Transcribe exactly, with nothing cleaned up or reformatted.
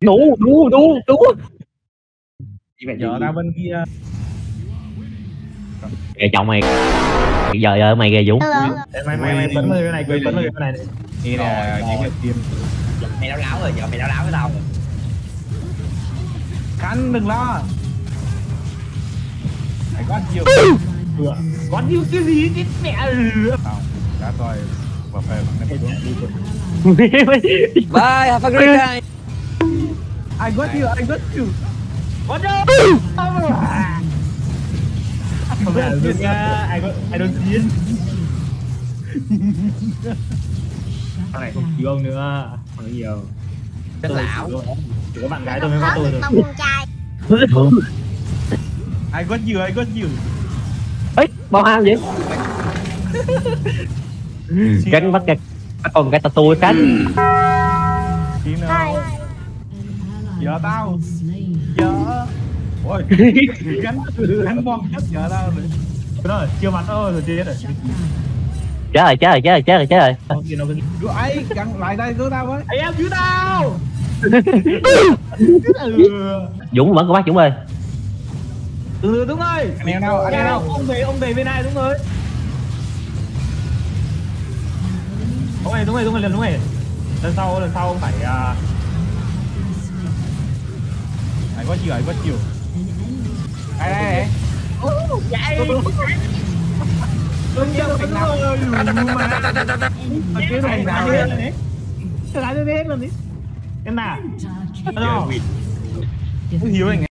Đủ, đủ, đủ, đủ. Giờ ra bên kia. Kìa chồng mày. Giờ giờ mày kìa Dũng. Mày mày bấn lên cái này, bấn lên cái này. Đi nè, kiếm được kim. Mày đau láo rồi, giờ mày đau láo với tao. Khánh đừng lo. Mày có nhiều. Có nhiều cái gì chứ mẹ. Tao đã coi và phải bằng cái bye, have a great time. I got you, I got you. What the? I got, I don't see it. Con này không chịu ông nữa, không nhiều. Chắc lão. Chỉ có bạn gái tôi mới có tôi thôi. I got you, I got you. Ấy, bao ham vậy? Cánh bắt cánh. Còn cái tôi cánh. Chị nào. Giờ tao. Giờ. Ôi. Cánh cánh bom chết giờ tao rồi. Rồi, chưa mặt ơi rồi chết rồi. Chết rồi, chết rồi, chết rồi, chết rồi, chết rồi. Con kia nó cứ ấy cắn lại đây cứ tao với. Ê em giữ tao. Dũng vẫn có bác Dũng ơi. Ừ đúng rồi. Anh em đâu? Anh em đâu? Ông về, ông về bên này đúng rồi. Đúng rồi, đúng rồi, đúng rồi, đúng rồi. Lần sau, lần sau phải... Phải quá chiều, phải quá chiều. Đây, đây, đây. Ồ, chạy! Tôi nhớ phải nào. Cái này nào đấy. Cái này hết luôn đấy. Cái nào? Cái nào? Cái hiếu này nghe.